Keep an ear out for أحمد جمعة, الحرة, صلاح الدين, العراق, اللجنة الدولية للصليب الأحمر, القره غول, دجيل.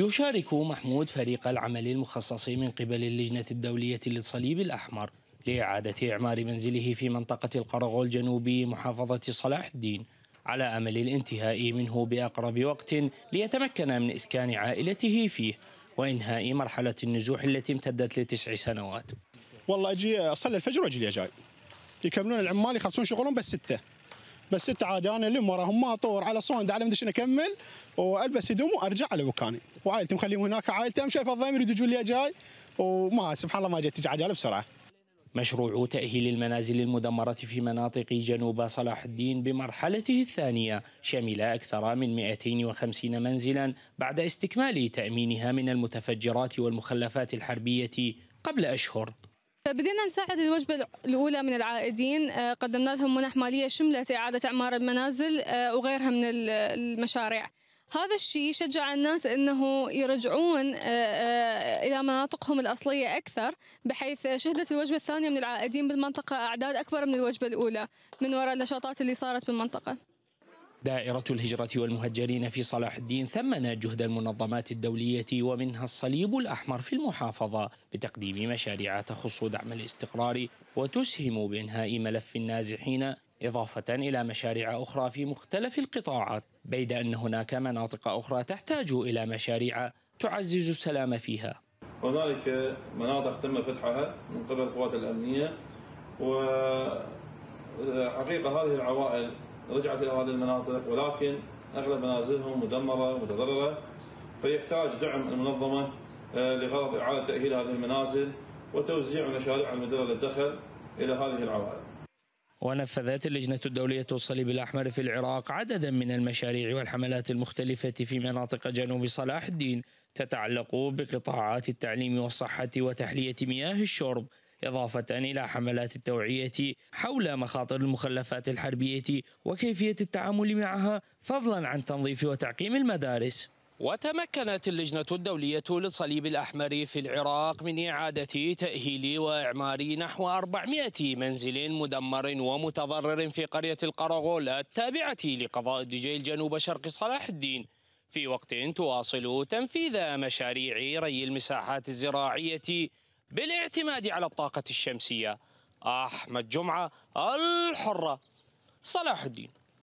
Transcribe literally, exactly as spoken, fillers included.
يشارك محمود فريق العمل المخصص من قبل اللجنة الدولية للصليب الأحمر لإعادة إعمار منزله في منطقة القره غول جنوبي محافظة صلاح الدين، على أمل الانتهاء منه بأقرب وقت ليتمكن من إسكان عائلته فيه وإنهاء مرحلة النزوح التي امتدت لتسع سنوات. والله أجي أصلي الفجر وأجي جاي يكملون العمال يخلصون شغلهم بس ستة بس ستة عاد انا اللي وراهم ما اطور على صوند على مدش اكمل والبس هدوم وارجع على مكاني، وعائلتي مخليهم هناك، عائلتي شايف الضيم يريد يجون لي جاي وما سبحان الله ما جت تجي عجاله بسرعه. مشروع تأهيل المنازل المدمرة في مناطق جنوب صلاح الدين بمرحلته الثانية شمل أكثر من مئتين وخمسين منزلا بعد استكمال تأمينها من المتفجرات والمخلفات الحربية قبل أشهر. بدينا نساعد الوجبة الأولى من العائدين، قدمنا لهم منح مالية شملت إعادة إعمار المنازل وغيرها من المشاريع. هذا الشيء شجع الناس أنه يرجعون إلى مناطقهم الأصلية أكثر، بحيث شهدت الوجبة الثانية من العائدين بالمنطقة أعداد أكبر من الوجبة الأولى من وراء النشاطات اللي صارت بالمنطقة. دائرة الهجرة والمهجرين في صلاح الدين ثمنت جهد المنظمات الدولية ومنها الصليب الأحمر في المحافظة بتقديم مشاريع تخص دعم الاستقرار وتسهم بإنهاء ملف النازحين، إضافة إلى مشاريع أخرى في مختلف القطاعات، بيد أن هناك مناطق أخرى تحتاج إلى مشاريع تعزز السلام فيها. هنالك مناطق تم فتحها من قبل القوات الأمنية، وحقيقة هذه العوائل رجعت إلى هذه المناطق ولكن أغلب منازلهم مدمرة ومتضررة، فيحتاج دعم المنظمة لغرض إعادة تأهيل هذه المنازل وتوزيع مشاريع المدرة للدخل إلى هذه العوائل. ونفذت اللجنة الدولية للصليب الأحمر في العراق عددا من المشاريع والحملات المختلفة في مناطق جنوب صلاح الدين تتعلق بقطاعات التعليم والصحة وتحلية مياه الشرب، إضافة إلى حملات التوعية حول مخاطر المخلفات الحربية وكيفية التعامل معها، فضلا عن تنظيف وتعقيم المدارس. وتمكنت اللجنة الدولية للصليب الأحمر في العراق من إعادة تأهيل وإعمار نحو أربعمئة منزل مدمر ومتضرر في قرية القره غول التابعة لقضاء دجيل جنوب شرق صلاح الدين، في وقت تواصل تنفيذ مشاريع ري المساحات الزراعية بالاعتماد على الطاقة الشمسية. أحمد جمعة، الحرة، صلاح الدين.